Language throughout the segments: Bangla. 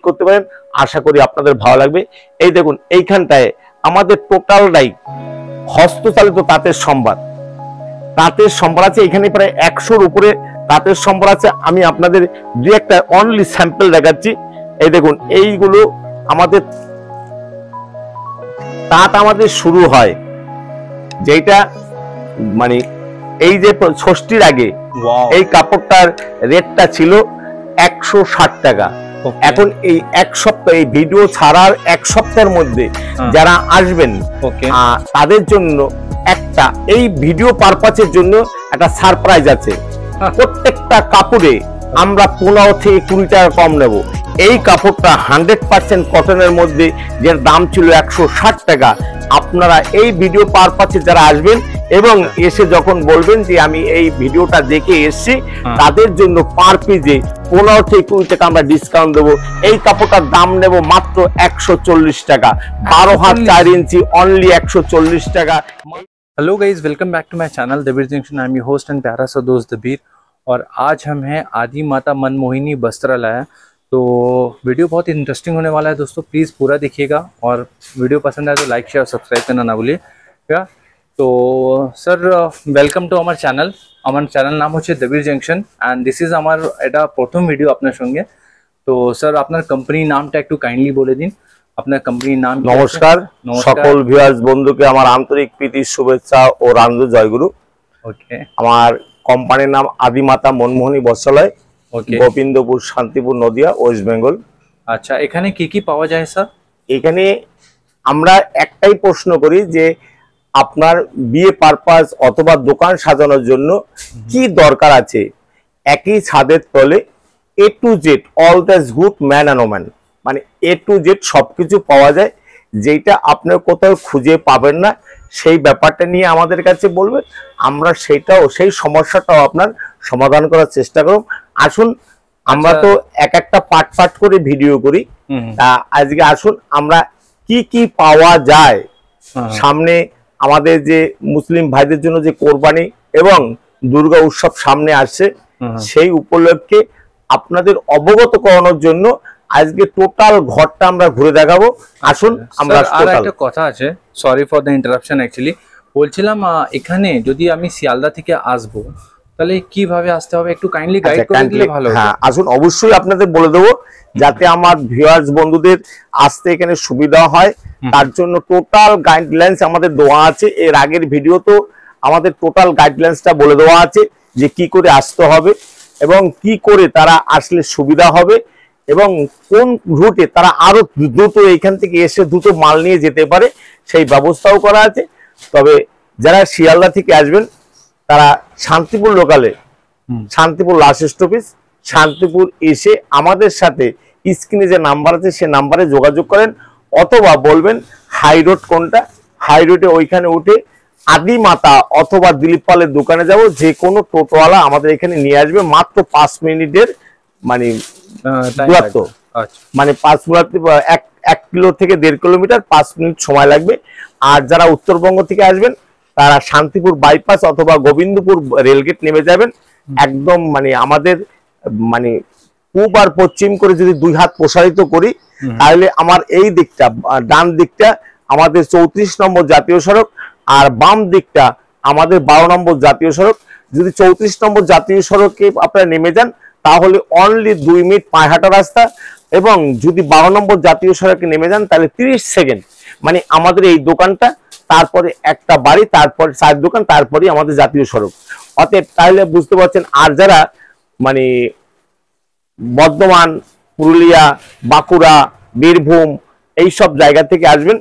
ভিজিট করতে পারেন। আশা করি আপনাদের ভালো লাগবে। এই দেখুন এইখানটায় আমাদের টোটালটাই হস্তচালিত তাঁতের সম্ভার, তাঁতের সম্ভার আছে এখানে প্রায় ১০০র উপরে তাঁতের সম্ভার আছে। আমি আপনাদের দুই একটা অনলি স্যাম্পল দেখাচ্ছি। এই দেখুন এইগুলো আমাদের তাঁত আমাদের শুরু হয় যেটা মানে এই যে ষষ্ঠীর আগে এই কাপড়টার রেটটা ছিল ১৬০ টাকা। এখন এই এক সপ্তাহ এই ভিডিও ছাড়ার এক সপ্তাহের মধ্যে যারা আসবেন তাদের জন্য একটা এই ভিডিও পারপাসের জন্য একটা সারপ্রাইজ আছে। প্রত্যেকটা কাপড়ে আমরা ১৫ থেকে ২০ টাকা কম নেব। এই কাপড়টা 100% কটনের মধ্যে যার দাম ছিল ১৬০ টাকা। আপনারা এই ভিডিও পারপাসে যারা আসবেন এবং এসে যখন বলবেন যে আমি এই ভিডিওটা দেখে এসেছি, তাদের জন্য পার পিজে ১৫ থেকে ২০ টাকা আমরা ডিসকাউন্ট দেবো। এই কাপড়টার দাম নেব মাত্র ১৪০ টাকা। ১২ হাত ৪ ইঞ্চি অনলি ১৪০ টাকা। Hello guys, welcome back to my channel Dabir junction. I am your host and प्यारा सा दोस्त दबीर, और आज हम हैं आदि माता मनमोहिनी वस्त्रालय। तो वीडियो बहुत इंटरेस्टिंग होने वाला है दोस्तों, प्लीज़ पूरा देखिएगा और वीडियो पसंद आए तो लाइक शेयर और सब्सक्राइब करना ना भूलिएगा। तो sir welcome to our channel. Our channel नाम होच्छे Dabir junction and this is our एटा प्रथम वीडियो आपनार संगे। तो सर आपनार कंपनी नामटा एकटू काइंडली बोले दिन। अपना कंपनी नाम। नमस्कार सकल व्यूअर्स बंधुके आमार आंतरिक प्रीति शुभेच्छा और आनंद जयगुरु। ओके, आमार कंपनी नाम आदि माता मनमोहिनी वस्त्रालय, गोविंदपुर शांतिपुर नदिया वेस्ट बेंगल। अच्छा, এখানে কি কি পাওয়া যায় স্যার? এখানে আমরা একটাই প্রশ্ন করি যে আপনার বিয়ে পারপাস অথবা দোকান সাজানোর জন্য কি দরকার আছে। একই ছাদের তলে A to Z all that's good man and woman, মানে এ টু জেড সবকিছু পাওয়া যায়, যেটা আপনার কোথাও খুঁজে পাবেন না। সেই ব্যাপারটা নিয়ে আমাদের কাছে বলবেন, আমরা সেটাও সেই সমস্যাটাও আপনার সমাধান করার চেষ্টা করব। আসুন আমরা তো এক একটা পার্ট পার্ট করে ভিডিও করি, তা আজকে আসুন আমরা কি কি পাওয়া যায়। সামনে আমাদের যে মুসলিম ভাইদের জন্য যে কোরবানি এবং দুর্গা উৎসব সামনে আসছে, সেই উপলক্ষে আপনাদের অবগত করানোর জন্য আজকে টোটাল ঘরটা আমরা ঘুরে দেখাবো। আসুন আমরা একটা কথা আছে, sorry for the interruption. Actually বলছিলাম এখানে যদি আমি শিয়ালদা থেকে আসবো তাহলে কিভাবে আসতে হবে একটু কাইন্ডলি গাইড করে দিলে ভালো হয়। হ্যাঁ আসুন, অবশ্যই আপনাদের বলে দেবো যাতে আমার ভিউয়ার্স বন্ধুদের আসতে এখানে সুবিধা হয়, তার জন্য টোটাল গাইডলাইন্স আমাদের দেওয়া আছে। এর আগের ভিডিও তো আমাদের টোটাল গাইডলাইন্সটা বলে দেওয়া আছে যে কি করে আসতে হবে এবং কি করে তারা আসলে সুবিধা হবে এবং কোন রুটে তারা আরো দ্রুত এখান থেকে এসে দ্রুত মাল নিয়ে যেতে পারে, সেই ব্যবস্থাও করা আছে। তবে যারা শিয়ালদা থেকে আসবেন তারা শান্তিপুর লোকালে, শান্তিপুর লাস্ট স্টপেজ শান্তিপুর এসে আমাদের সাথে স্ক্রিনে যে নাম্বার আছে সে নাম্বারে যোগাযোগ করেন, অথবা বলবেন হাই রোড কোনটা, হাই রোডে ওইখানে উঠে আদি মাতা অথবা দিলীপ পালের দোকানে যাব, যে কোনো টোটোওয়ালা আমাদের এখানে নিয়ে আসবে মাত্র ৫ মিনিটের মানে দূরত্ব। মানে ১ কিলো থেকে ১.৫ কিলোমিটার ৫ মিনিট সময় লাগবে। আর যারা উত্তরবঙ্গ থেকে আসবেন তারা শান্তিপুর বাইপাস অথবা গোবিন্দপুর রেলগেট নেমে যাবেন। একদম মানে আমাদের মানে পূব আর পশ্চিম করে যদি ২ হাত প্রসারিত করি তাহলে আমার এই দিকটা ডান দিকটা আমাদের ৩৪ নম্বর জাতীয় সড়ক আর বাম দিকটা আমাদের ১২ নম্বর জাতীয় সড়ক। যদি ৩৪ নম্বর জাতীয় সড়কে আপনারা নেমে যান তাহলে অনলি ২ মিনিট পায়ে হাঁটা রাস্তা, এবং যদি ১২ নম্বর জাতীয় সড়কে নেমে যান তাহলে ৩০ সেকেন্ড। মানে আমাদের এই দোকানটা, তারপরে একটা বাড়ি, তারপরে 4 দোকান, তারপরে আমাদের জাতীয় সড়ক। অতএব তাহলে বুঝতে পারছেন। আর যারা মানে বর্ধমান, পুরুলিয়া, বাঁকুড়া, বীরভূম এইসব জায়গা থেকে আসবেন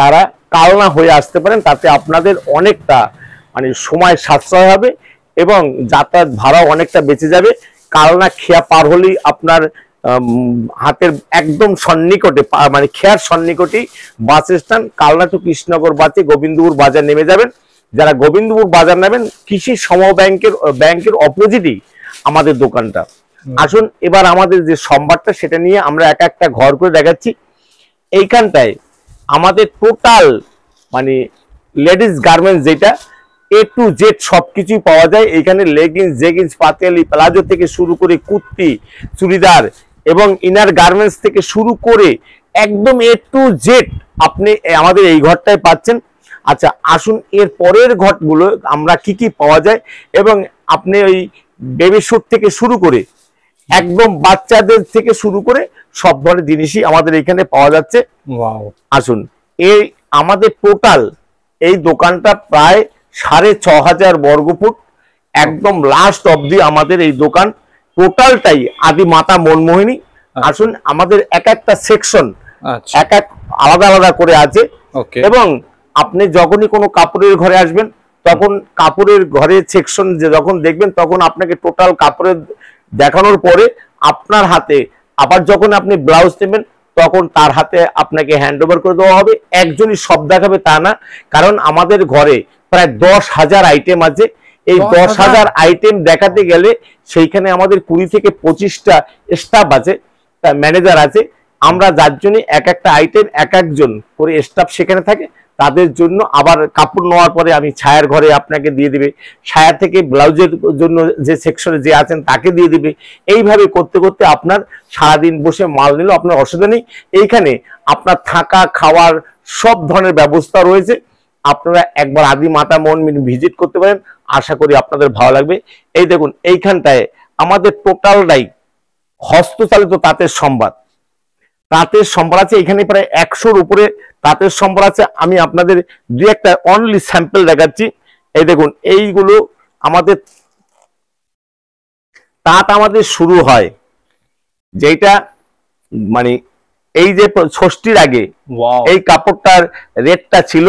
তারা কলনা হয়ে আসতে পারেন, তাতে আপনাদের অনেকটা মানে সময় সাশ্রয় হবে এবং যাতায়াত ভাড়া অনেকটা বেঁচে যাবে। কলনা খেয়া পার হলেই আপনার হাতের একদম সন্নিকটে মানে খেয়ার সন্নিকটেই bus stand Kalna to Krishnanagar বাসে গোবিন্দপুর বাজার নেমে যাবেন। যারা গোবিন্দপুর বাজার নেবেন কৃষি সহকারী ব্যাংকের অপোজিটই আমাদের দোকানটা। আসুন এবার আমাদের যে সম্ভারটা সেটা নিয়ে আমরা এক একটা ঘর করে দেখাচ্ছি। এইখানটায় আমাদের টোটাল মানে লেডিস গার্মেন্টস যেটা এ টু জেড সবকিছুই পাওয়া যায়। এখানে লেগিংস, জেগিংস, পাতিয়ালি, প্লাজো থেকে শুরু করে কুর্তি, চুড়িদার एवं इनार गार्मेंट्स থেকে শুরু করে একদম ए टू जेड আপনি আমাদের এই ঘরটায় পাচ্ছেন। আচ্ছা আসুন এর পরের ঘরগুলো আমরা কি কি পাওয়া যায় এবং আপনি ওই বেবি শুট থেকে শুরু করে একদম বাচ্চাদের থেকে শুরু করে সব ধরনের জিনিসই আমাদের এখানে পাওয়া যাচ্ছে। ওয়াও আসুন এই আমাদের টোটাল এই দোকানটা প্রায় 6500 বর্গফুট একদম লাস্ট অবধি আমাদের এই দোকান টোটালটাই আদি মাতা মনমোহিনী। আসুন আমাদের এক একটা সেকশন এক এক আলাদা আলাদা করে আছে এবং আপনি যখনই কোনো কাপড়ের ঘরে আসবেন তখন কাপড়ের ঘরের সেকশন যখন দেখবেন তখন আপনাকে টোটাল কাপড়ের দেখানোর পরে আপনার হাতে আবার যখন আপনি ব্লাউজ নেবেন তখন তার হাতে আপনাকে হ্যান্ড ওভার করে দেওয়া হবে। একজনই সব দেখাবে তা না, কারণ আমাদের ঘরে প্রায় 10,000 আইটেম আছে। এই 10,000 আইটেম দেখাতে গেলে সেইখানে আমাদের 20 থেকে 25টা স্টাফ আছে, তার ম্যানেজার আছে। আমরা যার জন্য এক একটা আইটেম এক একজন করে স্টাফ সেখানে থাকে তাদের জন্য। আবার কাপড় নেওয়ার পরে আমি ছায়ার ঘরে আপনাকে দিয়ে দিবে, ছায়া থেকে ব্লাউজের জন্য যে সেকশনে যে আছেন তাকে দিয়ে দিবে। এইভাবে করতে করতে আপনার সারাদিন বসে মাল নিল আপনার অসুবিধা নেই। এইখানে আপনার থাকা খাওয়ার সব ধরনের ব্যবস্থা রয়েছে। আপনারা একবার আদি মাতা মনমোহিনী ভিজিট করতে পারেন, আশা করি আপনাদের ভালো লাগবে। এই দেখুন এইখানটায় আমাদের টোটালটাই হস্তচালিত তাঁতের সম্ভার, তাঁতের সম্ভার আছে। এখানে প্রায় 100-র উপরে তাঁতের সম্ভার আছে। আমি আপনাদের দুই একটা অনলি স্যাম্পল দেখাচ্ছি। এই দেখুন এইগুলো আমাদের তাঁত আমাদের শুরু হয় যেটা মানে এই যে ষষ্ঠীর আগে এই কাপড়টার রেটটা ছিল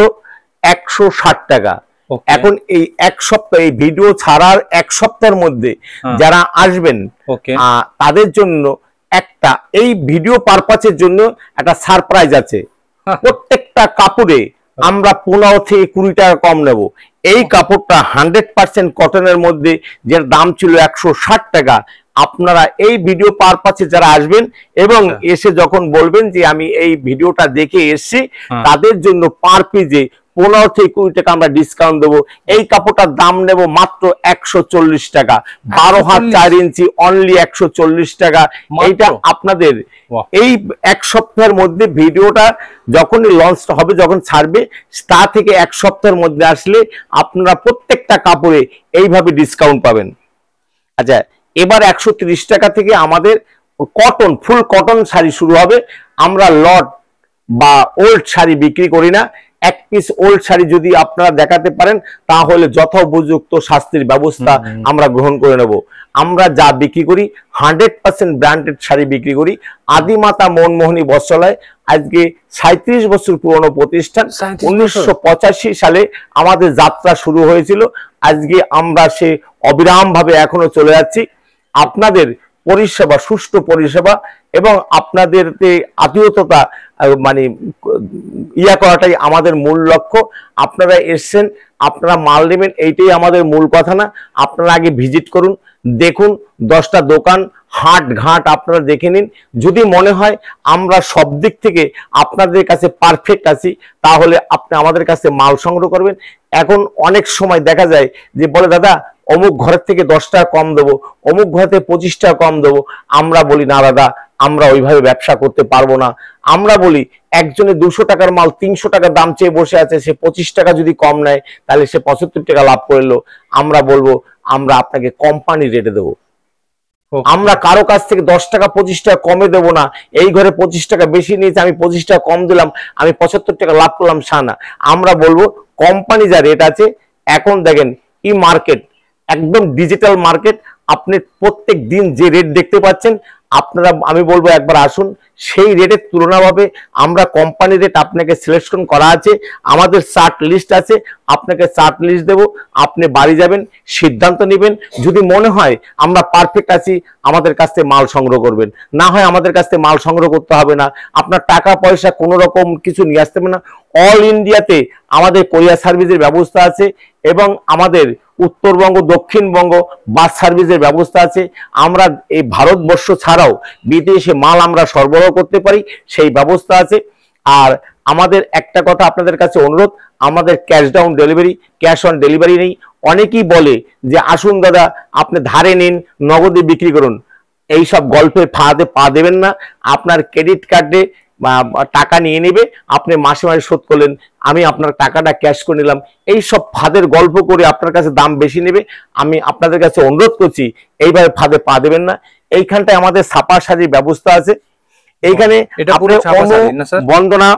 160 টাকা। এখন এই এক সপ্তাহ এই ভিডিও ছাড়ার এক সপ্তাহের মধ্যে যারা আসবেন তাদের জন্য একটা এই ভিডিও পারপাসের জন্য একটা সারপ্রাইজ আছে। প্রত্যেকটা কাপড়ে আমরা 15 থেকে 20 টাকা কম নেব। এই কাপড়টা 100% কটনের মধ্যে যার দাম ছিল 160 টাকা। আপনারা এই ভিডিও পারপাসে যারা আসবেন এবং এসে যখন বলবেন যে আমি এই ভিডিওটা দেখে এসেছি তাদের জন্য পার পিজে 15 থেকে 20 টাকা আমরা ডিসকাউন্ট দেবো। এই কাপড়টার দাম নেব মাত্র 140 টাকা। 12 হাত 4 ইঞ্চি অনলি 140 টাকা। এইটা আপনাদের এই এক সপ্তাহের মধ্যে ভিডিওটা যখন লঞ্চ হবে যখন ছাড়বে তা থেকে এক সপ্তাহের মধ্যে আসলে আপনারা প্রত্যেকটা কাপড়ে এইভাবে ডিসকাউন্ট পাবেন। আচ্ছা এবার 130 টাকা থেকে আমাদের কটন ফুল কটন শাড়ি শুরু হবে। আমরা লট বা ওল্ড শাড়ি বিক্রি করি না। এক পিস ওল্ড শাড়ি যদি আপনারা দেখাতে পারেন তাহলে যথোপযুক্ত শাস্তির ব্যবস্থা আমরা গ্রহণ করে নেব। আমরা যা বিক্রি করি 100% ব্র্যান্ডেড শাড়ি বিক্রি করি। আদি মাতা মনমোহিনী বস্ত্রালয় আজকে 37 বছর পুরনো প্রতিষ্ঠান। 1985 সালে আমাদের যাত্রা শুরু হয়েছিল, আজকে আমরা সে অবিরাম ভাবে এখনো চলে যাচ্ছি। আপনাদের পরিষেবা সুষ্ঠু পরিষেবা এবং আপনাদের আত্মীয়তা মানে ইয়া করাটাই আমাদের মূল লক্ষ্য। আপনারা এসেছেন আপনারা মাল নেবেন এইটাই আমাদের মূল কথা না। আপনারা আগে ভিজিট করুন, দেখুন 10টা দোকান হাট ঘাট আপনারা দেখে নিন। যদি মনে হয় আমরা সব দিক থেকে আপনাদের কাছে পারফেক্ট আছি তাহলে আপনি আমাদের কাছে মাল সংগ্রহ করবেন। এখন অনেক সময় দেখা যায় যে বলে দাদা অমুক ঘরের থেকে 10 টাকা কম দেবো, অমুক ঘর থেকে 25 টাকা কম দেবো। আমরা বলি না দাদা আমরা ওইভাবে ব্যবসা করতে পারবো না। আমরা বলি একজনে 200 টাকার মাল 300 টাকার দাম চেয়ে বসে আছে, সে 25 টাকা যদি কম নেয় তাহলে সে 75 টাকা লাভ করলো। আমরা বলবো আমরা আপনাকে কোম্পানি রেটে দেবো। আমরা কারো কাছ থেকে 10 টাকা 25 টাকা কমে দেবো না। এই ঘরে 25 টাকা বেশি নিয়েছে আমি 25 টাকা কম দিলাম আমি 75 টাকা লাভ করলাম সানা। আমরা বলবো কোম্পানি যা রেট আছে। এখন দেখেন ই মার্কেট একদম ডিজিটাল মার্কেট, আপনি প্রত্যেক দিন যে রেট দেখতে পাচ্ছেন আপনারা আমি বলবো একবার আসুন। সেই রেটের তুলনাভাবে আমরা কোম্পানি রেট আপনাকে সিলেকশন করা আছে, আমাদের চার্ট লিস্ট আছে, আপনাকে চার্ট লিস্ট দেব। আপনি বাড়ি যাবেন সিদ্ধান্ত নেবেন, যদি মনে হয় আমরা পারফেক্ট আছি আমাদের কাছ থেকে মাল সংগ্রহ করবেন, না হয় আমাদের কাছ থেকে মাল সংগ্রহ করতে হবে না। আপনার টাকা পয়সা কোনো রকম কিছু নিয়ে আসতে হবে না। অল ইন্ডিয়াতে আমাদের কোরিয়ার সার্ভিসের ব্যবস্থা আছে এবং আমাদের উত্তরবঙ্গ দক্ষিণবঙ্গ বাস সার্ভিসের ব্যবস্থা আছে। আমরা এই ভারতবর্ষ ছাড়াও বিদেশে মাল আমরা সরবরাহ করতে পারি, সেই ব্যবস্থা আছে। আর আমাদের একটা কথা আপনাদের কাছে অনুরোধ, আমাদের cash down delivery cash on delivery নেই। অনেকেই বলে যে আসুন দাদা আপনি ধারে নিন নগদে বিক্রি করুন। এই সব গল্পের ফাঁদে পা দেবেন না। আপনার ক্রেডিট কার্ডে টাকা নিয়ে নেবে, আপনি মাসে মাসে শোধ করলেন, আমি আপনার টাকাটা ক্যাশ করে নিলাম, এই সব ফাঁদের গল্প করে আপনার কাছে দাম বেশি নেবে। আমি আপনাদের কাছে অনুরোধ করছি এইভাবে ফাঁদে পা দেবেন না। এইখানটায় আমাদের ছাপা শাড়ির ব্যবস্থা আছে, এইখানে বন্দনা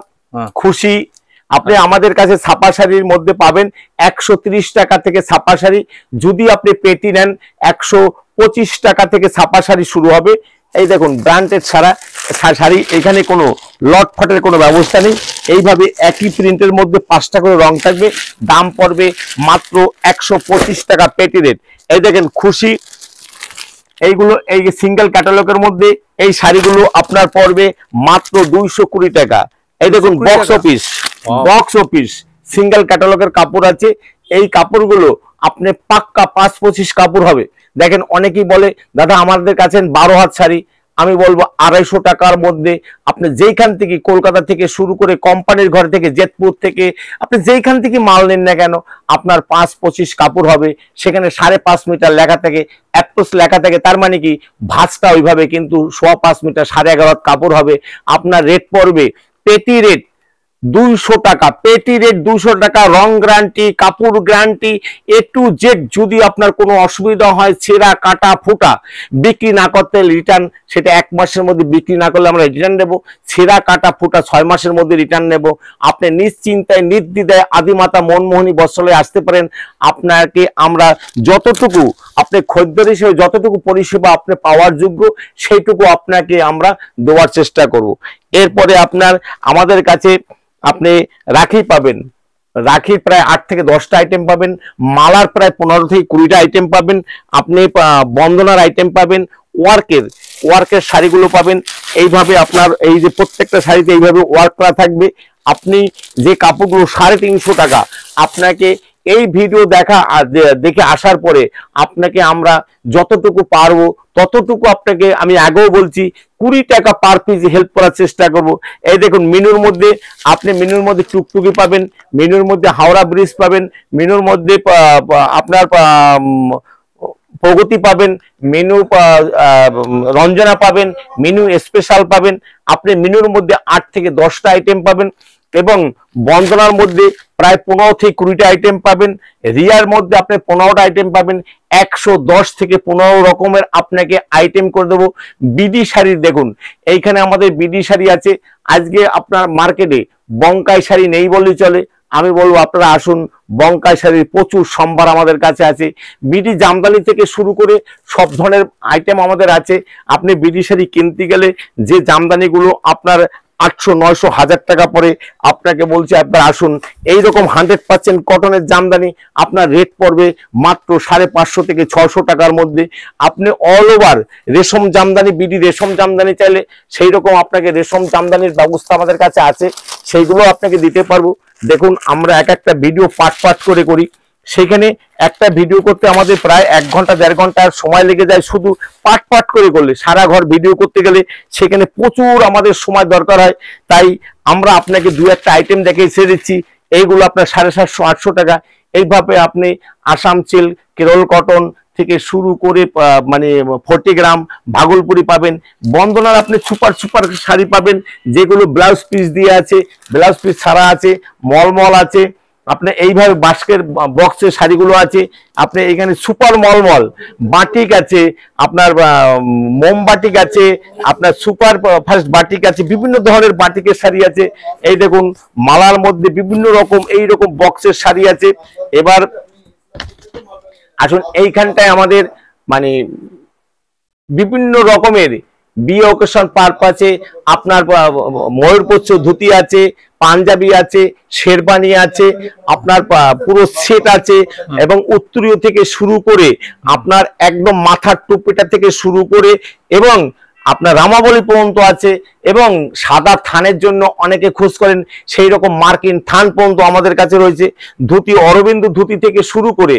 খুশি আপনি আমাদের কাছে ছাপা শাড়ির মধ্যে পাবেন ১৩০ টাকা থেকে ছাপা শাড়ি। যদি আপনি পেটি নেন ১২৫ টাকা থেকে ছাপা শাড়ি শুরু হবে। এই দেখুন ব্র্যান্ডেড ছাড়া শাড়ি, এখানে কোনো লট ফটের কোনো ব্যবস্থা নেই। এইভাবে একই প্রিন্টের মধ্যে ৫টা করে রং থাকবে, দাম পড়বে মাত্র ১২৫ টাকা পেটি রেট। এই দেখেন খুশি, এইগুলো এই সিঙ্গেল ক্যাটালগের মধ্যে এই শাড়িগুলো আপনার পড়বে মাত্র ২২০ টাকা। এই দেখুন box office, box office single ক্যাটালগের কাপড় আছে। এই কাপড়গুলো আপনি পাক্কা ৫-২৫ কাপড় হবে। দেখেন অনেকেই বলে দাদা আমাদের কাছে ১২ হাত শাড়ি, আমি বলবো ২৫০ টাকার মধ্যে আপনি যেইখান থেকে কলকাতা থেকে শুরু করে কোম্পানির ঘর থেকে জেতপুর থেকে আপনি যেইখান থেকে মাল নেন না কেন আপনার ৫-২৫ কাপড় হবে। সেখানে ৫.৫ মিটার লেখা থাকে, অ্যাপ্রোচ লেখা থাকে, তার মানে কি ভাঁজটা ওইভাবে, কিন্তু ৫.৫ মিটার ১.৫ হাত কাপড় হবে। আপনার রেট পড়বে পেটি রেট ২০০ টাকা, পেটি রেট ২০০ টাকা। রং গ্যারান্টি, কাপড় গ্যারান্টি, এ টু জেড। যদি আপনার কোনো অসুবিধা হয়, ছেঁড়া কাটা ফুটা বিক্রি না করতে রিটার্ন, সেটা ১ মাসের মধ্যে বিক্রি না করলে আমরা রিটার্ন নেব। ছেঁড়া কাটা ফুটা ৬ মাসের মধ্যে রিটার্ন নেব। আপনি নিশ্চিন্তায় নির্দ্বিধায় আদি মাতা মনমোহিনী বস্ত্রালয়ে আসতে পারেন। আপনাকে আমরা যতটুকু আপনি খদ্দের হিসেবে যতটুকু পরিষেবা আপনি পাওয়ার যোগ্য সেইটুকু আপনাকে আমরা দেওয়ার চেষ্টা করব। এরপরে আপনার আমাদের কাছে আপনি রাখি পাবেন, রাখির প্রায় 8 থেকে 10টা আইটেম পাবেন, মালার প্রায় 15 থেকে 20টা আইটেম পাবেন, আপনি বন্দনার আইটেম পাবেন, ওয়ার্কের শাড়িগুলো পাবেন। এইভাবে আপনার এই যে প্রত্যেকটা শাড়িতে এইভাবে ওয়ার্ক করা থাকবে। আপনি যে কাপড়গুলো ৩৫০ টাকা, আপনাকে এই ভিডিও দেখে আসার পরে আপনাকে আমরা যতটুকু পারবো ততটুকু আপনাকে আমি আগেও বলছি ২০ টাকা পার পিস হেল্প করার চেষ্টা করব। এই দেখুন মেনুর মধ্যে আপনি মেনুর মধ্যে টুকটুকি পাবেন, মেনুর মধ্যে হাওড়া ব্রিজ পাবেন, মেনুর মধ্যে আপনার প্রগতি পাবেন, মেনু রঞ্জনা পাবেন, মেনু স্পেশাল পাবেন। আপনি মেনুর মধ্যে ৮ থেকে ১০টা আইটেম পাবেন এবং বন্দনার মধ্যে প্রায় ১৫ থেকে ২০টা আইটেম পাবেন, রিয়ার মধ্যে আপনি ১৫টা আইটেম পাবেন। ১১০ থেকে ১৫ রকমের আপনাকে আইটেম করে দেবো। বিডি শাড়ি দেখুন, এইখানে আমাদের বিডি শাড়ি আছে। আজকে আপনার মার্কেটে বঙ্কাই শাড়ি নেই বললেই চলে। আমি বলবো আপনারা আসুন, বঙ্কাই শাড়ির প্রচুর সম্ভার আমাদের কাছে আছে। বিডি জামদানি থেকে শুরু করে সব ধরনের আইটেম আমাদের আছে। আপনি বিডি শাড়ি কিনতে গেলে যে জামদানিগুলো আপনার ৮০০, ৯০০, ১০০০ টাকা পরে, আপনাকে বলছি একবার আসুন। এইরকম 100% কটনের জামদানি আপনার রেট পড়বে মাত্র ৫৫০ থেকে ৬০০ টাকার মধ্যে। আপনি অল ওভার রেশম জামদানি, বিডি রেশম জামদানি চাইলে সেই রকম আপনাকে রেশম জামদানির ব্যবস্থা আমাদের কাছে আছে, সেইগুলো আপনাকে দিতে পারবো। দেখুন আমরা একটা ভিডিও পাঠ করে করি, সেখানে একটা ভিডিও করতে আমাদের প্রায় ১ ঘন্টা ১.৫ ঘন্টার সময় লেগে যায়। শুধু পাঠ করে করলে সারা ঘর ভিডিও করতে গেলে সেখানে প্রচুর আমাদের সময় দরকার হয়। তাই আমরা আপনাকে ২-১টা আইটেম দেখে ছেড়ে দিচ্ছি। এইগুলো আপনার ৭৫০, ৮০০ টাকা। এইভাবে আপনি আসাম সিল্ক, কেরল কটন থেকে শুরু করে মানে 40 গ্রাম ভাগলপুরি পাবেন। বন্দনার আপনি সুপার শাড়ি পাবেন, যেগুলো ব্লাউজ পিস দিয়ে আছে, ব্লাউজ পিস ছাড়া আছে, মলমল আছে। আপনি এইভাবে বাস্কের বক্সের শাড়িগুলো আছে। আপনি এখানে সুপার মলমল বাটিক আছে, আপনার মোম বাটিক আছে, আপনার সুপার ফার্স্ট বাটিক আছে, বিভিন্ন ধরনের বাটিকের শাড়ি আছে। এই দেখুন মালার মধ্যে বিভিন্ন রকম এইরকম বক্সের শাড়ি আছে। এবার আসুন এইখানটায় আমাদের মানে বিভিন্ন রকমের বিয়ে অকেশন পারপাসে আপনার ময়ূরপচ্ছ ধুতি আছে, পাঞ্জাবি আছে, শেরবানি আছে, আপনার পুরো সেট আছে। এবং উত্তরীয় থেকে শুরু করে আপনার একদম মাথার টুপিটা থেকে শুরু করে এবং আপনার রামাবলী পর্যন্ত আছে। এবং সাদা থানের জন্য অনেকে খোঁজ করেন, সেই রকম মার্কিন থান পর্যন্ত আমাদের কাছে রয়েছে। ধুতি অরবিন্দ ধুতি থেকে শুরু করে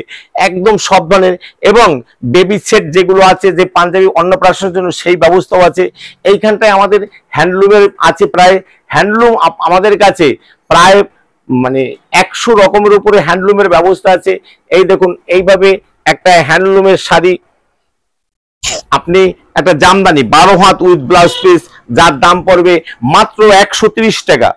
একদম সব ধরনের। এবং বেবি সেট যেগুলো আছে, যে পাঞ্জাবি অন্নপ্রাশনের জন্য সেই ব্যবস্থাও আছে। এইখানটায় আমাদের হ্যান্ডলুমের আছে প্রায়, হ্যান্ডলুম আমাদের কাছে প্রায় মানে ১০০ রকমের উপরে হ্যান্ডলুমের ব্যবস্থা আছে। এই দেখুন এইভাবে একটা হ্যান্ডলুমের শাড়ি, আপনি একটা জামদানি 12 হাত উইথ ব্লাউজ পিস যার দাম পড়বে মাত্র 130 টাকা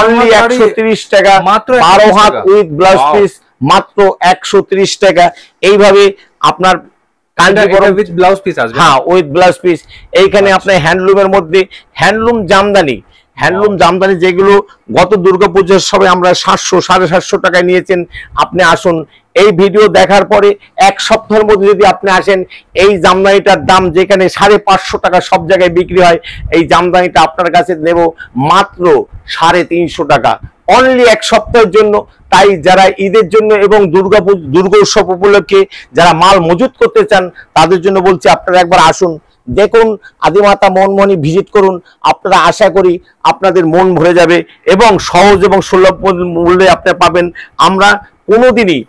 অনলি 130 টাকা মাত্র 12 হাত উইথ ব্লাউজ পিস মাত্র 130 টাকা। এইভাবে আপনার উইথ ব্লাউজ পিস আসবে। হ্যাঁ উইথ ব্লাউজ পিস। এইখানে আপনি হ্যান্ডলুমের মধ্যে হ্যান্ডলুম জামদানি, হ্যান্ডলুম জামদানি যেগুলো গত দুর্গাপূজার সবে আমরা 700-750 টাকায় নিয়েছেন, আপনি আসুন এই ভিডিও দেখার পরে এক সপ্তাহের মধ্যে যদি আপনি আসেন এই জামদানিটার দাম যেখানে 550 টাকা সব জায়গায় বিক্রি হয় এই জামদানিটা আপনার কাছে নেব মাত্র 350 টাকা অনলি এক সপ্তাহের জন্য। তাই যারা ঈদের জন্য এবং দুর্গোৎসব উপলক্ষে যারা মাল মজুত করতে চান তাদের জন্য বলছি আপনারা একবার আসুন, দেখুন আদি মাতা মনমোহিনী ভিজিট করুন। আপনারা আশা করি আপনাদের মন ভরে যাবে এবং সহজ এবং সুলভ মূল্যে আপনি পাবেন। আমরা কোনোদিনই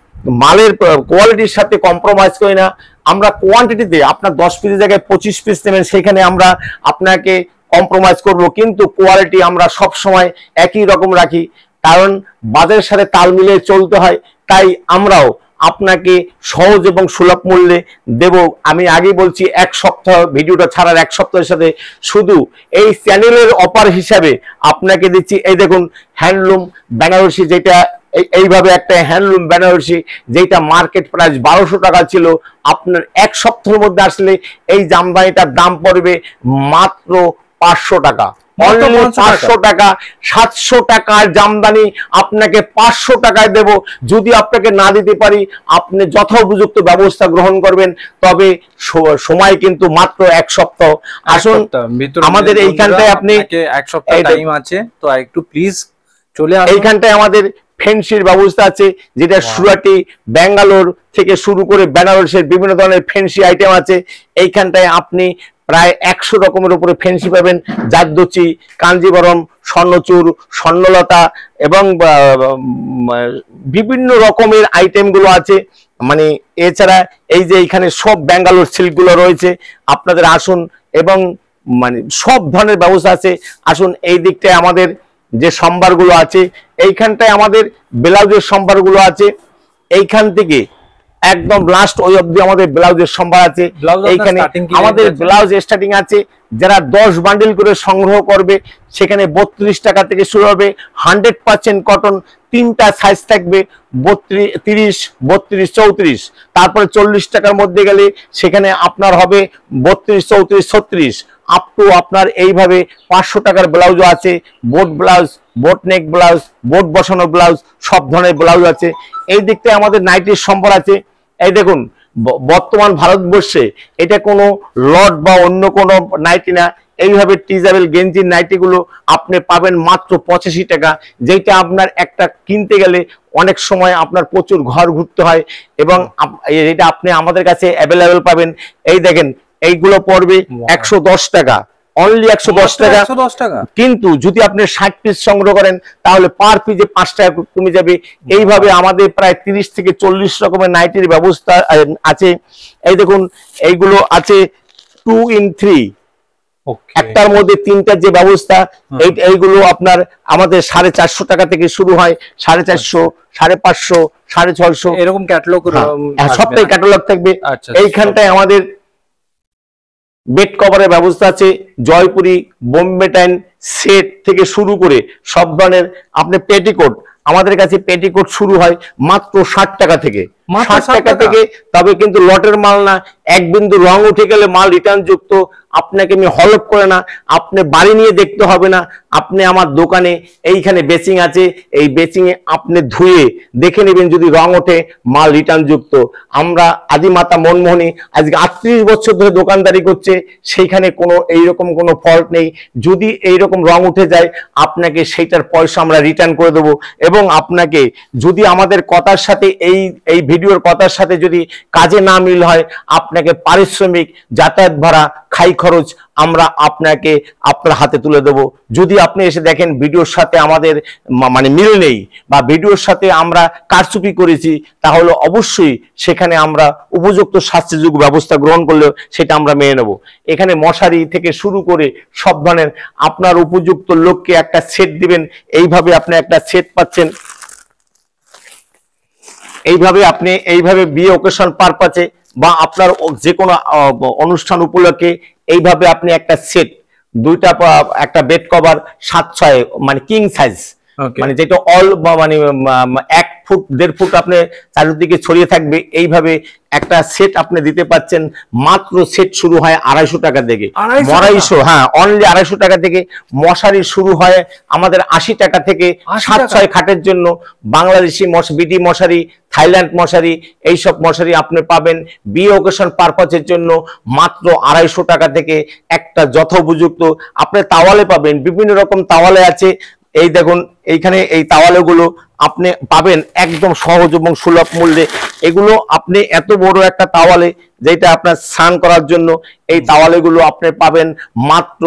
মালের কোয়ালিটির সাথে কম্প্রোমাইজ করি না, আমরা কোয়ান্টিটিতে আপনার 10 পিসের জায়গায় 25 পিস নেবেন সেখানে আমরা আপনাকে কম্প্রোমাইজ করব, কিন্তু কোয়ালিটি আমরা সব সময় একই রকম রাখি, কারণ বাজারের সাথে তাল মিলিয়ে চলতে হয়। তাই আমরাও আপনাকে সহজ এবং সুলভ মূল্যে দেব। আমি আগে বলছি এক সপ্তাহ, ভিডিওটা ছাড়ার এক সপ্তাহের সাথে শুধু এই চ্যানেলের অফার হিসাবে আপনাকে দিচ্ছি। এই দেখুন হ্যান্ডলুম বেনারসি, যেটা এইভাবে একটা হ্যান্ডলুম বেনারসি যেটা মার্কেট প্রাইস 1200 টাকা ছিল, আপনার এক সপ্তাহের মধ্যে আসলে এই জামদানিটার দাম পড়বে মাত্র 500 টাকা। 500 টাকা 700 টাকার জামদানি আপনাকে 500 টাকায় দেব। যদি আপনাকে না দিতে পারি আপনি যথোপযুক্ত ব্যবস্থা গ্রহণ করবেন, তবে সময় কিন্তু মাত্র এক সপ্তাহ। আসুন আমাদের এইখানটায়, আপনি এক সপ্তাহ টাইম আছে তো একটু প্লিজ চলে আসুন। এইখানটায় আমাদের ফেন্সির ব্যবস্থা আছে, যেটা সুরাটি ব্যাঙ্গালোর থেকে শুরু করে বেনারসের বিভিন্ন ধরনের ফেন্সি আইটেম আছে। এইখানটায় আপনি প্রায় 100 রকমের উপরে ফেন্সি পাবেন, জারদোচি, কাঞ্জিবরম, স্বর্ণচূড়, স্বর্ণলতা এবং বিভিন্ন রকমের আইটেমগুলো আছে। মানে এছাড়া এই যে এখানে সব ব্যাঙ্গালোর সিল্কগুলো রয়েছে, আপনাদের আসুন এবং মানে সব ধরনের ব্যবস্থা আছে। আসুন এই দিকটায় আমাদের যে সম্ভারগুলো আছে, এইখানটায় আমাদের ব্লাউজের সম্ভারগুলো আছে। এইখান থেকে একদম লাস্ট ওই অবধি আমাদের ব্লাউজের সম্ভার আছে। এইখানে আমাদের ব্লাউজ স্টার্টিং আছে, যারা 10 বান্ডিল করে সংগ্রহ করবে সেখানে 32 টাকা থেকে শুরু হবে। 100% কটন, 3টা সাইজ থাকবে, 32, 30, 32, 34। তারপরে 40 টাকার মধ্যে গেলে সেখানে আপনার হবে 32, 34, 36 আপ টু আপনার এইভাবে 500 টাকার ব্লাউজও আছে। Boat blouse, boat neck blouse, boat বসানো ব্লাউজ, সব ধরনের ব্লাউজ আছে। এই দিকতে আমাদের নাইটির সম্ভার আছে। এই দেখুন বর্তমান ভারতবর্ষে এটা কোনো লট বা অন্য কোনো নাইটি না, এইভাবে টিজাবেল গেঞ্জির নাইটিগুলো আপনি পাবেন মাত্র 85 টাকা, যেটা আপনার একটা কিনতে গেলে অনেক সময় আপনার প্রচুর ঘর ঘুরতে হয় এবং এটা আপনি আমাদের কাছে অ্যাভেলেবেল পাবেন। এই দেখেন এইগুলো পড়বে 110 টাকা অনলি 110 টাকা, কিন্তু যদি আপনি 60 পিস সংগ্রহ করেন তাহলে পার পিসে 5 টাকা কমে যাবে। এইভাবে আমাদের প্রায় 30 থেকে 40 রকমের নাইটির ব্যবস্থা আছে। এই দেখুন এইগুলো আছে 2 in 3, একটার মধ্যে 3টা যে ব্যবস্থা, এইগুলো আপনার আমাদের 450 টাকা থেকে শুরু হয়, 450, 550, 650 এরকম ক্যাটালগ, সবটাই ক্যাটালগ থাকবে। এইখানটায় আমাদের বেড কভারের ব্যবস্থা আছে, জয়পুরি, বোম্বে টাইন সেট থেকে শুরু করে সব ধরনের। আপনি পেটিকোট, আমাদের কাছে পেটিকোট শুরু হয় মাত্র 60 টাকা থেকে, 60 টাকা থেকে, তবে কিন্তু লটের মাল না। এক বিন্দু রং উঠে গেলে মাল রিটার্ন যুক্ত, আপনাকে আমি হলপ করে না, আপনি বাড়ি নিয়ে দেখতে হবে না, আপনি আমার দোকানে। এইখানে বেচিং আছে, এই বেচিং এ আপনি ধুয়ে দেখে নেবেন, যদি রং ওঠে মাল রিটার্ন যুক্ত। আমরা আদি মাতা মনমোহিনী আজকে 38 বছর ধরে দোকানদারি করছে, সেইখানে কোনো এইরকম কোনো ফল্ট নেই। যদি এইরকম রং উঠে যায় আপনাকে সেইটার পয়সা আমরা রিটার্ন করে দেবো, এবং আপনাকে যদি আমাদের কথার সাথে এই ভিডিওর কথার সাথে যদি কাজে না মিল হয় আপনাকে পারিশ্রমিক, যাতায়াত ভাড়া, খাই খরচ আমরা আপনাকে আপনার হাতে তুলে দেব। যদি আপনি এসে দেখেন ভিডিওর সাথে আমাদের মানে মিল নেই বা ভিডিওর সাথে আমরা কারচুপি করেছি, তাহলে অবশ্যই সেখানে আমরা উপযুক্ত শাস্তিযোগ্য ব্যবস্থা গ্রহণ করলেও সেটা আমরা মেনে নেব। এখানে মশারি থেকে শুরু করে সব ধরনের, আপনার উপযুক্ত লোককে একটা সেট দিবেন, এইভাবে আপনি একটা সেট পাচ্ছেন। এইভাবে আপনি এইভাবে বিয়ে অকেশন পারপাসে আপনার যে কোনো অনুষ্ঠান উপলক্ষে এইভাবে আপনি একটা সেট দুইটা একটা বেড কভার 7-6 মানে কিং সাইজ মানে যেটা অল মানে 1 ফুট 1.5 ফুট আপনি চারিদিকে ছড়িয়ে থাকবে এইভাবে একটা সেট আপনি দিতে পাচ্ছেন মাত্র সেট শুরু হয় 250 টাকা থেকে 250 হ্যাঁ অনলি 250 টাকা থেকে মশারি শুরু হয় আমাদের 80 টাকা থেকে 7-6 খাটের জন্য বাংলাদেশি বিডি মশারি থাইল্যান্ড মশারি এই সব মশারি আপনি পাবেন বিয়ে অকেশন পারপাসের জন্য মাত্র 250 টাকা থেকে একটা যথোপযুক্ত আপনি তাওয়ালে পাবেন বিভিন্ন রকম তাওয়ালে আছে এই দেখুন এইখানে এই তাওয়ালগুলো আপনি পাবেন একদম সহজ এবং সুলভ মূল্যে এগুলো আপনি এত বড় একটা তাওয়ালে যেটা আপনার স্নান করার জন্য এই তাওয়ালগুলো আপনি পাবেন মাত্র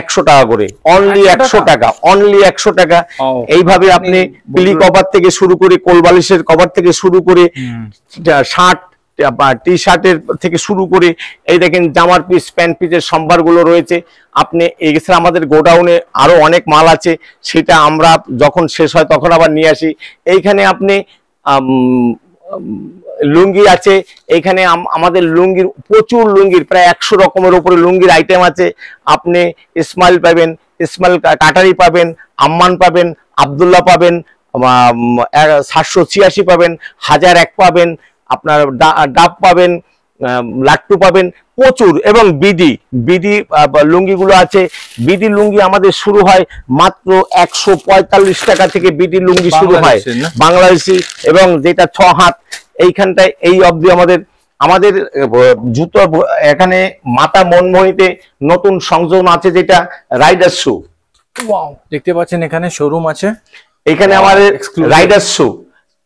100 টাকা করে অনলি 100 টাকা অনলি 100 টাকা এইভাবে আপনি পিলি কভার থেকে শুরু করে কোলবালিশের কভার থেকে শুরু করে শার্ট টি শার্টের থেকে শুরু করে এই দেখেন জামার পিস প্যান্ট পিসের সম্ভারগুলো রয়েছে আপনি এছাড়া আমাদের গোডাউনে আরো অনেক মাল আছে সেটা আমরা যখন শেষ হয় তখন আবার নিয়ে আসি এইখানে আপনি লুঙ্গি আছে এইখানে আমাদের লুঙ্গির প্রচুর লুঙ্গির প্রায় 100 রকমের উপরে লুঙ্গির আইটেম আছে আপনি ইসমাইল পাবেন ইসমাইল কাটারি পাবেন আম্মান পাবেন আব্দুল্লাহ পাবেন 786 পাবেন 1001 পাবেন আপনার ডাব পাবেন লাট্টু পাবেন প্রচুর এবং বিডি বিডি লুঙ্গিগুলো আছে বিডি লুঙ্গি আমাদের শুরু হয় মাত্র 145 টাকা থেকে বিডি লুঙ্গি শুরু হয় বাংলাদেশি এবং যেটা 6 হাত এইখানটায় এই অবধি আমাদের আমাদের জুতো এখানে মাতা মনমোহিনীতে নতুন সংযোজন আছে যেটা রাইডার শু দেখতে পাচ্ছেন এখানে শোরুম আছে এখানে আমাদের রাইডার শু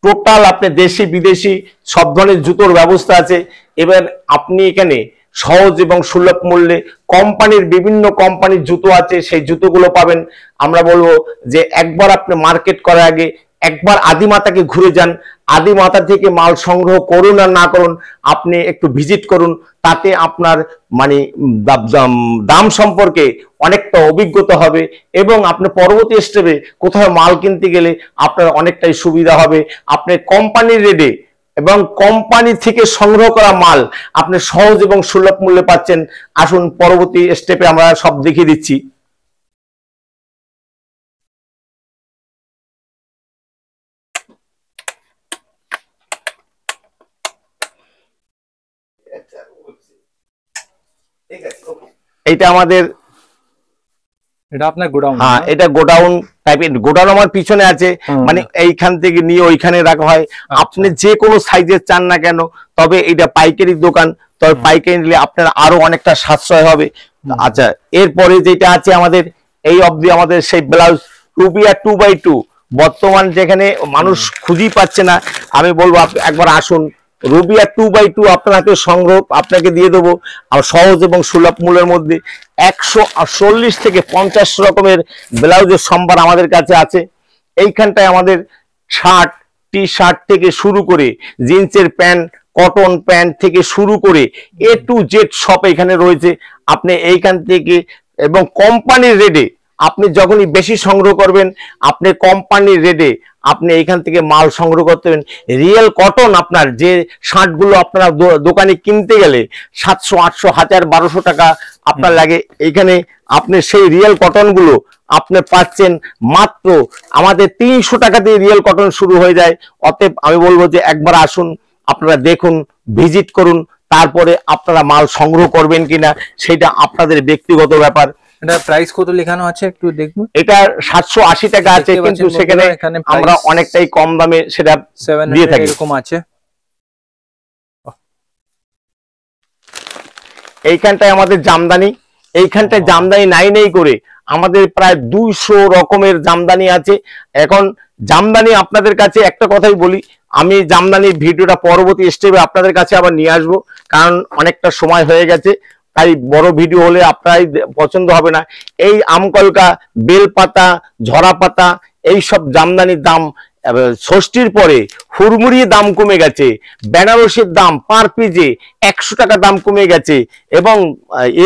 টোটাল আপনি দেশি বিদেশি সব ধরনের জুতোর ব্যবস্থা আছে এবার আপনি এখানে সহজ এবং সুলভ মূল্যে কোম্পানির বিভিন্ন কোম্পানির জুতো আছে সেই জুতোগুলো পাবেন আমরা বলবো যে একবার আপনি মার্কেট করার আগে একবার আদি মাতাকে ঘুরে যান আদি মাতা থেকে মাল সংগ্রহ করুন আর না করুন আপনি একটু ভিজিট করুন তাতে আপনার মানে দাম সম্পর্কে অনেকটা অভিজ্ঞতা হবে এবং আপনি পরবর্তী স্টেপে কোথাও মাল কিনতে গেলে আপনার অনেকটাই সুবিধা হবে আপনি কোম্পানির রেটে এবং কোম্পানি থেকে সংগ্রহ করা মাল আপনি সহজ এবং সুলভ মূল্যে পাচ্ছেন আসুন পরবর্তী স্টেপে আমরা সব দেখিয়ে দিচ্ছি এটা আমাদের এটা আপনার গোডাউন হ্যাঁ এটা গোডাউন টাইপের গোডাউন আমার পিছনে আছে মানে এইখান থেকে নিয়ে ওইখানে রাখা হয় আপনি যে কোনো সাইজের চান না কেন তবে এটা পাইকারি দোকান তবে পাইকারি নিলে আপনার আরো অনেকটা সাশ্রয় হবে আচ্ছা এরপরে যেটা আছে আমাদের এই অবধি আমাদের সেই ব্লাউজ 2x2 বর্তমান যেখানে মানুষ খুঁজি পাচ্ছে না আমি বলবো একবার আসুন রুবিয়া 2x2 আপনার হাতে সংগ্রহ আপনাকে দিয়ে দেবো সহজ এবং সুলভ মূল্যের মধ্যে 140 থেকে 50 রকমের ব্লাউজের সম্ভার আমাদের কাছে আছে এইখানটায় আমাদের শার্ট টি শার্ট থেকে শুরু করে জিন্সের প্যান্ট কটন প্যান্ট থেকে শুরু করে A to Z সব এখানে রয়েছে আপনি এইখান থেকে এবং কোম্পানির রেটে আপনি যখনই বেশি সংগ্রহ করবেন আপনি কোম্পানির রেটে আপনি এইখান থেকে মাল সংগ্রহ করতে হবেন রিয়েল কটন আপনার যে শার্টগুলো আপনারা দোকানে কিনতে গেলে 700, 800, 1000, 1200 টাকা আপনার লাগে এইখানে আপনি সেই রিয়েল কটনগুলো আপনি পাচ্ছেন মাত্র আমাদের 300 টাকা দিয়ে রিয়েল কটন শুরু হয়ে যায় অতএব আমি বলবো যে একবার আসুন আপনারা দেখুন ভিজিট করুন তারপরে আপনারা মাল সংগ্রহ করবেন কিনা সেটা আপনাদের ব্যক্তিগত ব্যাপার এটা প্রাইস কত লেখানো আছে একটু দেখুন এটা 780 টাকা আছে কিন্তু সেখানে আমরা অনেকটাই কম দামে সেটা দিয়ে থাকি এরকম আছে এইখানটায় আমাদের জামদানি এইখানটায় জামদানি নাই করে আমাদের প্রায় 200 রকমের জামদানি আছে এখন জামদানি আপনাদের কাছে একটা কথাই বলি আমি জামদানি ভিডিওটা পরবর্তী স্টেপে আপনাদের কাছে আবার নিয়ে আসবো কারণ অনেকটা সময় হয়ে গেছে তাই বড় ভিডিও হলে আপনারাই পছন্দ হবে না এই আমকলকা বেলপাতা ঝরা পাতা এই সব জামদানির দাম ষষ্ঠীর পরে হুড়মুড়িয়ে দাম কমে গেছে বেনারসির দাম পার পিজে 100 টাকা দাম কমে গেছে এবং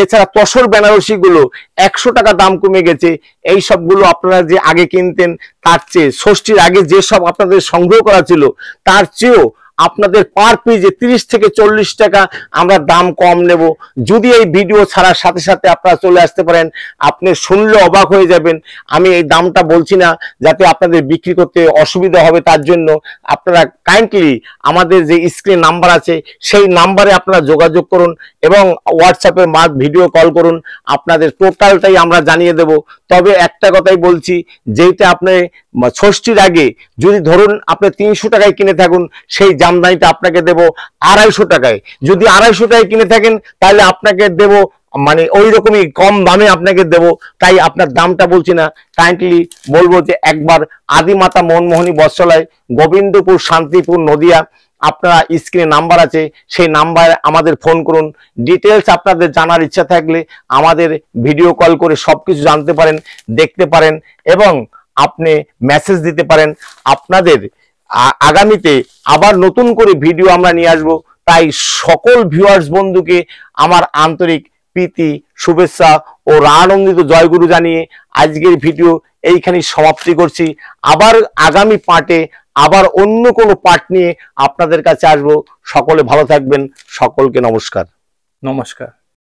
এছাড়া তসর বেনারসিগুলো 100 টাকা দাম কমে গেছে এই সবগুলো আপনারা যে আগে কিনতেন তার চেয়ে ষষ্ঠীর আগে যেসব আপনাদের সংগ্রহ করা ছিল তার চেয়েও আপনাদের পার পিজে 30 থেকে 40 টাকা আমরা দাম কম নেব। যদি এই ভিডিও ছাড়ার সাথে সাথে আপনারা চলে আসতে পারেন, আপনি শুনলে অবাক হয়ে যাবেন। আমি এই দামটা বলছি না যাতে আপনাদের বিক্রি করতে অসুবিধা হবে, তার জন্য আপনারা কাইন্ডলি আমাদের যে স্ক্রিন নাম্বার আছে সেই নম্বরে আপনারা যোগাযোগ করুন এবং হোয়াটসঅ্যাপে মার ভিডিও কল করুন, আপনাদের টোটালটাই আমরা জানিয়ে দেব। তবে একটা কথাই বলছি, যেটা আপনি ষষ্ঠীর আগে যদি ধরুন আপনি ৩০০ টাকায় কিনে থাকুন, সেই জামদানিটা আপনাকে দেব ২৫০ টাকায়। যদি ২৫০ টাকায় কিনে থাকেন তাহলে আপনাকে দেব মানে ওই রকমই কম দামে আপনাকে দেব। তাই আপনার দামটা বলছি না, কাইন্ডলি বলবো যে একবার আদি মাতা মনমোহিনী বস্ত্রালয়, গোবিন্দপুর, শান্তিপুর, নদিয়া, আপনারা স্ক্রিনে নাম্বার আছে সেই নাম্বারে আমাদের ফোন করুন। ডিটেলস আপনাদের জানার ইচ্ছা থাকলে আমাদের ভিডিও কল করে সব কিছু জানতে পারেন, দেখতে পারেন এবং আপনি মেসেজ দিতে পারেন। আপনাদের আগামীতে আবার নতুন করে ভিডিও আমরা নিয়ে আসবো। তাই সকল ভিউয়ার্স বন্ধুকে আমার আন্তরিক প্রীতি, শুভেচ্ছা ও রানন্দিত জয়গুরু জানিয়ে আজকের ভিডিও এইখানেই সমাপ্তি করছি। আবার আগামী পার্টে আবার অন্য কোনো পার্ট নিয়ে আপনাদের কাছে আসবো। সকলে ভালো থাকবেন, সকলকে নমস্কার।